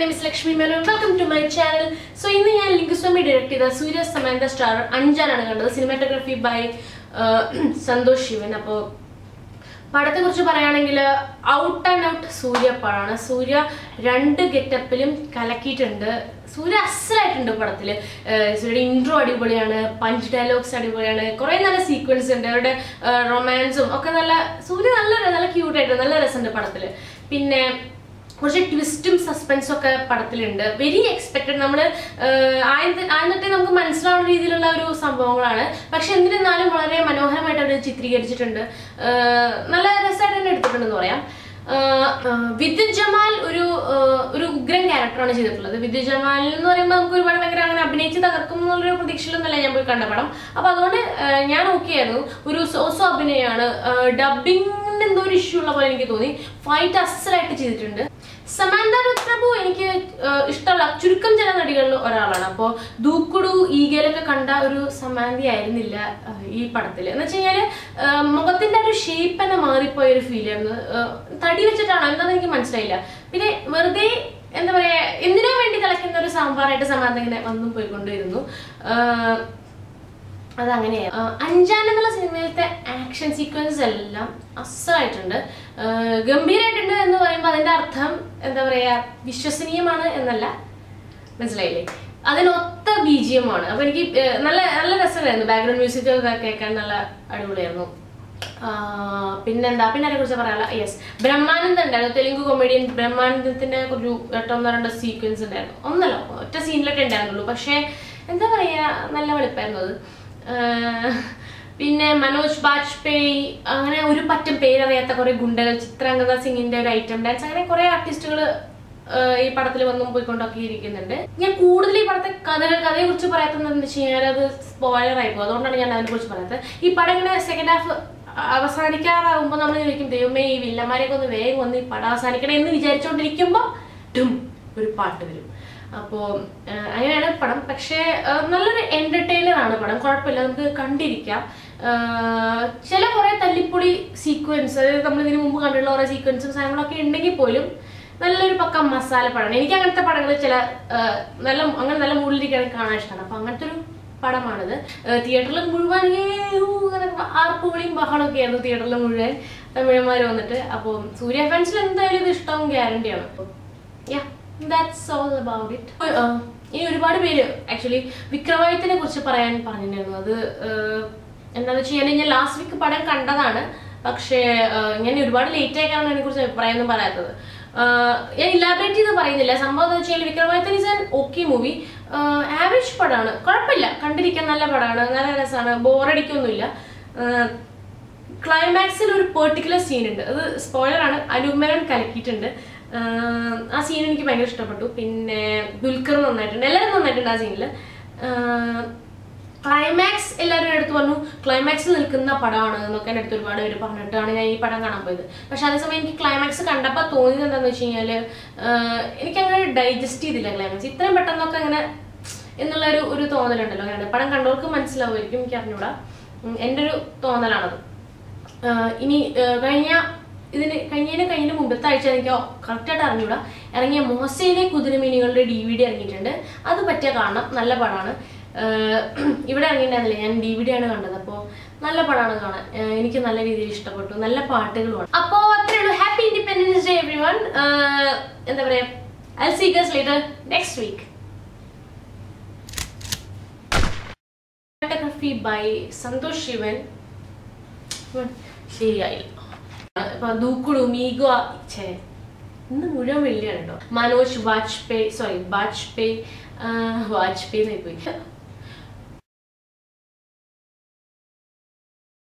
name is Lakshmi Menon. Welcome to my channel. So, in the N. Lingusamy directed Surya Samantha star Anjaan cinematography by Santosh Sivan. Padate kurichu parayanengil out and out Surya padana Surya rendu getuppilum kalakittundu Surya assalayittundu padathile Suryade intro adipoliyana punch dialogues adipoliyana kore nalla sequence undu avade romance okke nalla Surya nalla cute aayittu nalla rasandu padathile pinne കുറച്ച് ട്വിസ്റ്റും സസ്പെൻസും ഒക്കെ പടത്തിലുണ്ട് very expected നമ്മൾ ആദ്യത്തെ നമുക്ക് മനസ്സിലാവുന്ന രീതിയിലുള്ള ഒരു സംഭവങ്ങളാണ് പക്ഷെ എന്നിരുന്നാലും വളരെ മനോഹരമായിട്ട് അവർ ചിത്രീകരിച്ചിട്ടുണ്ട് നല്ല രസമായിട്ട് തന്നെ എടുത്തിട്ടുണ്ടെന്ന് പറയാം വിദ്യ ജമാൽ ഒരു ഉഗ്രൻ ക്യാരക്ടറാണ് ചെയ്തിട്ടുള്ളത് വിദ്യ ജമാൽ എന്ന് പറയുമ്പോൾ നമുക്ക് ഒരുപാട് ഭയങ്കര അങ്ങനെ അഭിനയിച്ച് തകർക്കും എന്നുള്ളൊരു പ്രതീക്ഷയിലൊന്നല്ല ഞാൻ പോയി കണ്ട പടം അപ്പൊ അതുകൊണ്ട് ഞാൻ ഓക്കെ ആയിരുന്നു ഒരു സോസോ അഭിനയമാണ് ഡബിങ്ങിന് എന്തോ ഒരു ഇഷ്യൂ ഉള്ള പോലെ എനിക്ക് തോന്നി ഫൈറ്റ് അസലായിട്ട് ചെയ്തിട്ടുണ്ട് Samantha Ruth Prabhu എനിക്ക് ഇഷ്ടമുള്ള ചുരുക്കം ചില നടികളിൽ ഒരാളാണ് അപ്പോൾ ദൂക്കുടു ഈഗയിലൊക്കെ കണ്ട ഒരു സമാന്തിയായിരുന്നില്ല ഈ പടത്തിൽ എന്ന് വെച്ചാൽ മുഖത്തിന്റെ ഒരു ഷേപ്പ് തന്നെ മാറിപ്പോയ ഒരു ഫീൽ ആയിരുന്നു തടി വെച്ചിട്ടാണ് എന്താണെന്ന് എനിക്ക് മനസ്സിലായില്ല പിന്നെ വെറുതെ എന്താ പറയാ എന്തിനോ വേണ്ടി കളിക്കുന്ന ഒരു സാമ്പാറായിട്ട് Samantha ഇങ്ങനെ വന്നും പോയിക്കൊണ്ടിരുന്നു അതങ്ങനെയാണ് Anjaan എന്നുള്ള സിനിമയിലത്തെ ആക്ഷൻ സീക്വൻസ് എല്ലാം അസലായിട്ടുണ്ട് ഗംഭീരമായിട്ടുണ്ട് എന്ന് പറയുമ്പോൾ അതിന്റെ അർത്ഥം എന്താ പറയാ വിശ്വസനീയമാണ് എന്നല്ല മനസ്സിലായില്ലേ അതിനൊത്ത BGM ആണ് അപ്പോൾ എനിക്ക് നല്ല നല്ല രസമായിരുന്നു ബാക്ക്ഗ്രൗണ്ട് മ്യൂസിക് ഒക്കെ കേൾക്കാൻ നല്ല അടിപൊളിയായിരുന്നു പിന്നെന്താ പിന്നെക്കുറിച്ച് പറയാനുള്ള യെസ് ബ്രഹ്മാനന്ദ ഉണ്ടായിരുന്നു തെലുങ്ക് കൊമേഡിയൻ ബ്രഹ്മാനന്ദത്തിന്റെ ഒരു ഏട്ടൊന്നോ രണ്ടോ സീക്വൻസ് ഉണ്ടായിരുന്നു ഒന്നല്ല ഒറ്റ സീനിലൊക്കെ ഉണ്ടായിരുന്നുള്ളൂ പക്ഷേ എന്താ പറയാ നല്ല വെളുപ്പായിരുന്നു അത് Pinne Manoj Bajpayee, angane oru pattam perariyatha kore gundakal Chitrangatha Singhinte oru item dance angane kore artistukal ee padathil vannum poi kondokke irikkunnunde. Njan kooduthil ee padathe kathayekurichu parayathu ennu vechal adu spoiler aayi povu adondana njan adinekurichu parayathe. Ee padam ingane second half avasanikkaravumbol nammal irikkum devume ee villamare konnu vegam onnu ee padam avasanikkane ennu vicharichondirikkumbo dum oru paattu varum. അപ്പോ അങ്ങനെയാണ് പടം പക്ഷേ നല്ലൊരു entertainer ആണ് പടം കുഴപ്പമില്ല നമുക്ക് കണ്ടിരിക്കാം ചില കുറേ തല്ലിപ്പൊടി സീക്വൻസ് അതായത് നമ്മൾ ഇതിനു മുമ്പ് കണ്ടിട്ടുള്ള കുറേ സീക്വൻസും സാധനങ്ങളൊക്കെ ഉണ്ടെങ്കിൽ പോലും നല്ലൊരു പക്ക മസാല പടമാണ് എനിക്ക് അങ്ങനത്തെ പടങ്ങൾ ചില നല്ല അങ്ങനെ നല്ല മൂഡിലിരിക്കാനൊക്കെ കാണാൻ ഇഷ്ടമാണ് അപ്പൊ അങ്ങനത്തെ ഒരു പടമാണിത് തിയേറ്ററിൽ മുഴുവൻ ആർപ്പുവിളിയും ബഹളമൊക്കെ ആയിരുന്നു തിയേറ്ററിൽ മുഴുവൻ തമിഴന്മാർ വന്നിട്ട് അപ്പോൾ സൂര്യ ഫാൻസിൽ എന്തായാലും ഇത് ഇഷ്ടവും ഗ്യാരണ്ടിയാണ് യാ That's all about it. In ഒരുപാട് പേര് ആക്ച്വലി വിക്രമാദിത്യനെ കുറിച്ച് പറയാൻ പറഞ്ഞിരുന്നു അത് എന്താണെന്ന് വെച്ച് കഴിഞ്ഞാൽ ഞാൻ ലാസ്റ്റ് വീക്ക് പടം കണ്ടതാണ് പക്ഷേ ഞാൻ ഒരുപാട് ലേറ്റ് ആയി കാരണം അതിനെക്കുറിച്ച് അഭിപ്രായമൊന്നും പറയാത്തത് ഞാൻ ഇലാബറേറ്റ് ചെയ്ത് പറയുന്നില്ല സംഭവം എന്ന് വെച്ചാൽ Vikramadithyan is an okay movie average പടമാണ് കുഴപ്പമില്ല കണ്ടിരിക്കാൻ നല്ല പടമാണ് നല്ല രസമാണ് ബോറടിക്കൊന്നുമില്ല ക്ലൈമാക്സിൽ ഒരു പെർട്ടിക്കുലർ സീൻ ഉണ്ട് അത് സ്പോയിലറാണ് അനുമേരൻ കലക്കിയിട്ടുണ്ട് ആ സീൻ എനിക്ക് ഭയങ്കര ഇഷ്ടപ്പെട്ടു പിന്നെ ദുൽഖർ നന്നായിട്ടുണ്ട് എല്ലാവരും നന്നായിട്ടുണ്ട് ആ സീനിൽ ക്ലൈമാക്സ് എല്ലാവരും എടുത്ത് പറഞ്ഞു ക്ലൈമാക്സ് നിൽക്കുന്ന പടമാണ് എന്നൊക്കെ എടുത്ത് ഒരുപാട് പേര് പറഞ്ഞിട്ടാണ് ഞാൻ ഈ പടം കാണാൻ പോയത് പക്ഷെ അതേസമയം എനിക്ക് ക്ലൈമാക്സ് കണ്ടപ്പോൾ തോന്നിയത് എന്താണെന്ന് വെച്ച് കഴിഞ്ഞാൽ എനിക്കങ്ങനെ ഡൈജസ്റ്റ് ചെയ്തില്ല ക്ലൈമാക്സ് ഇത്രയും പെട്ടെന്നൊക്കെ അങ്ങനെ എന്നുള്ളൊരു ഒരു തോന്നലുണ്ടല്ലോ അങ്ങനെ പടം കണ്ടവർക്ക് മനസ്സിലാവുമായിരിക്കും എനിക്ക് അറിഞ്ഞൂടാ എൻ്റെ ഒരു തോന്നലാണത് ഇനി കഴിഞ്ഞതിന് മുമ്പത്തെ ആഴ്ച എനിക്ക് കറക്റ്റായിട്ട് അറിഞ്ഞൂടാ ഇറങ്ങിയ മോസയിലെ കുതിരമീനുകളുടെ DVD ഇറങ്ങിയിട്ടുണ്ട് അത് പറ്റിയ കാണണം നല്ല പടമാണ് ഇവിടെ ഇറങ്ങിയിട്ടുണ്ടായിരുന്നില്ല ഞാൻ DVD ആണ് കണ്ടത് അപ്പോൾ നല്ല പടമാണ് കാണാൻ എനിക്ക് നല്ല രീതിയിൽ ഇഷ്ടപ്പെട്ടു നല്ല പാട്ടുകളുമാണ് അപ്പോൾ അത്രയേ ഉള്ളൂ ഹാപ്പി ഇൻഡിപെൻഡൻസ് ഡേ എവരിവൺ എന്താ പറയാ I'll see you guys later next week photography by Santosh Sivan ശരിയായില്ല Manoj Bajpayee, sorry, Bajpayee, Bajpayee.